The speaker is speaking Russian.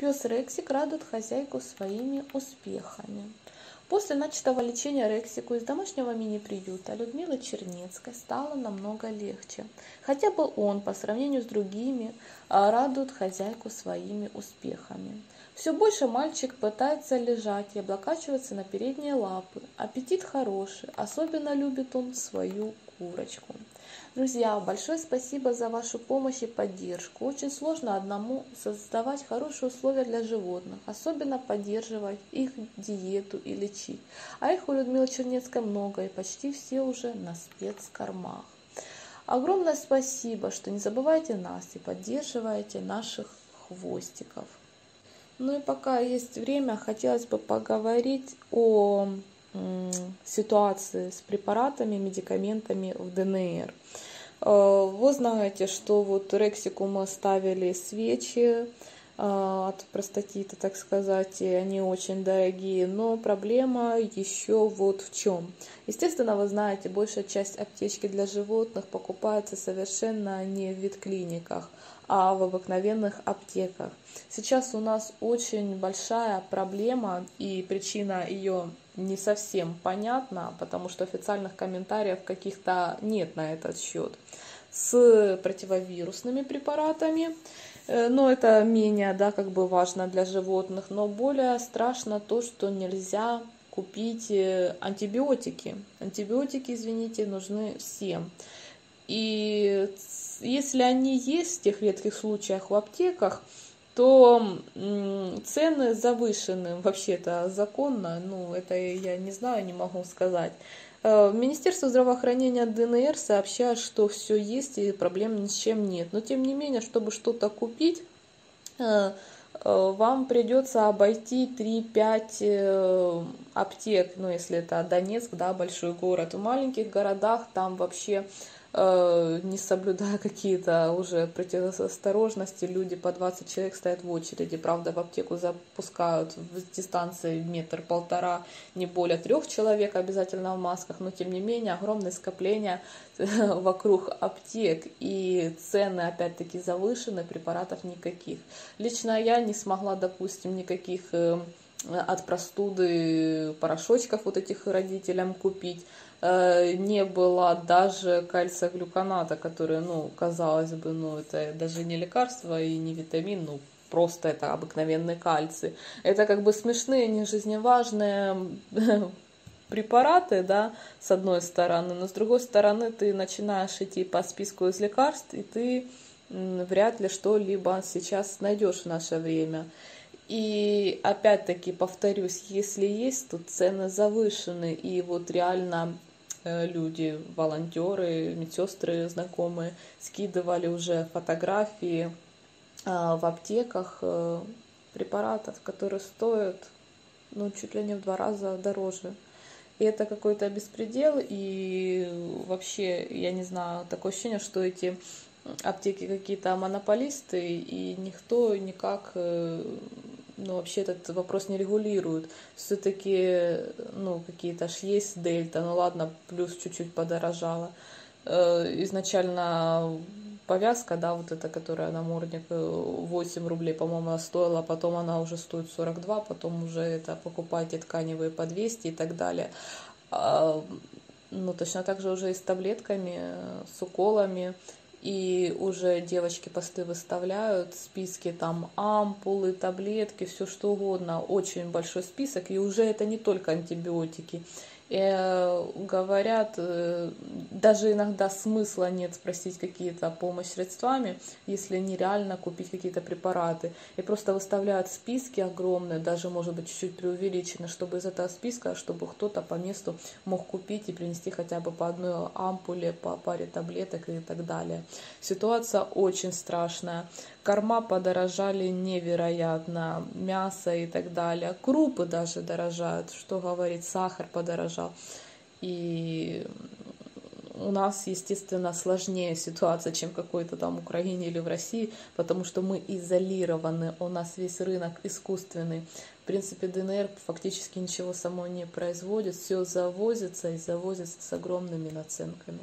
Пес Рексик радует хозяйку своими успехами. После начатого лечения Рексику из домашнего мини-приюта Людмилы Чернецкой стало намного легче. Хотя бы он, по сравнению с другими, радует хозяйку своими успехами. Все больше мальчик пытается лежать и облокачиваться на передние лапы. Аппетит хороший, особенно любит он свою курочку. Друзья, большое спасибо за вашу помощь и поддержку. Очень сложно одному создавать хорошие условия для животных, особенно поддерживать их диету и лечить. А их у Людмилы Чернецкой много, и почти все уже на спецкормах. Огромное спасибо, что не забывайте нас и поддерживаете наших хвостиков. Ну и пока есть время, хотелось бы поговорить о ситуации с препаратами, медикаментами в ДНР. Вы знаете, что вот Рексику мы ставили свечи от простатита, так сказать, и они очень дорогие, но проблема еще вот в чем. Естественно, вы знаете, большая часть аптечки для животных покупается совершенно не в ветклиниках, а в обыкновенных аптеках. Сейчас у нас очень большая проблема, и причина ее не совсем понятна, потому что официальных комментариев каких-то нет на этот счет, с противовирусными препаратами. Но это менее, да, как бы важно для животных. Но более страшно то, что нельзя купить антибиотики. Антибиотики, извините, нужны всем. И если они есть в тех редких случаях в аптеках, то цены завышены. Вообще-то законно, ну это я не знаю, не могу сказать. Министерство здравоохранения ДНР сообщает, что все есть и проблем ни с чем нет. Но тем не менее, чтобы что-то купить, вам придется обойти 3-5 аптек. Ну, если это Донецк, да, большой город. В маленьких городах там вообще, не соблюдая какие-то уже предосторожности, люди по 20 человек стоят в очереди. Правда, в аптеку запускают в дистанции метр-полтора, не более 3 человек обязательно в масках, но тем не менее огромное скопление вокруг аптек, и цены опять-таки завышены, препаратов никаких. Лично я не смогла, допустим, никаких от простуды порошочков вот этих родителям купить. Не было даже кальция глюконата, который, ну, казалось бы, ну, это даже не лекарство и не витамин, ну, просто это обыкновенный кальций. Это как бы смешные, не жизневажные препараты, да, с одной стороны, но с другой стороны ты начинаешь идти по списку из лекарств, и ты вряд ли что-либо сейчас найдешь в наше время. И опять-таки повторюсь, если есть, то цены завышены, и вот реально люди, волонтеры, медсестры знакомые скидывали уже фотографии в аптеках препаратов, которые стоят, ну, чуть ли не в 2 раза дороже. И это какой-то беспредел, и вообще, я не знаю, такое ощущение, что эти аптеки какие-то монополисты, и никто никак, ну, вообще этот вопрос не регулирует. Все-таки, ну, какие-то ж есть дельта, ну ладно, плюс чуть-чуть подорожало. Изначально повязка, да, вот эта, которая намордник, 8 рублей, по-моему, она стоила, потом она уже стоит 42, потом уже это покупайте тканевые по 200 и так далее. Ну, точно так же уже и с таблетками, с уколами. И уже девочки посты выставляют, списки там ампулы, таблетки, все что угодно. Очень большой список, и уже это не только антибиотики. И говорят, даже иногда смысла нет спросить какие-то помощь средствами, если нереально купить какие-то препараты. И просто выставляют списки огромные, даже, может быть, чуть-чуть преувеличены, чтобы из этого списка, чтобы кто-то по месту мог купить и принести хотя бы по одной ампуле, по паре таблеток и так далее. Ситуация очень страшная. Корма подорожали невероятно, мясо и так далее. Крупы даже дорожают, что говорить, сахар подорожал. И у нас, естественно, сложнее ситуация, чем в какой-то там Украине или в России, потому что мы изолированы, у нас весь рынок искусственный. В принципе, ДНР фактически ничего само не производит, все завозится и завозится с огромными наценками.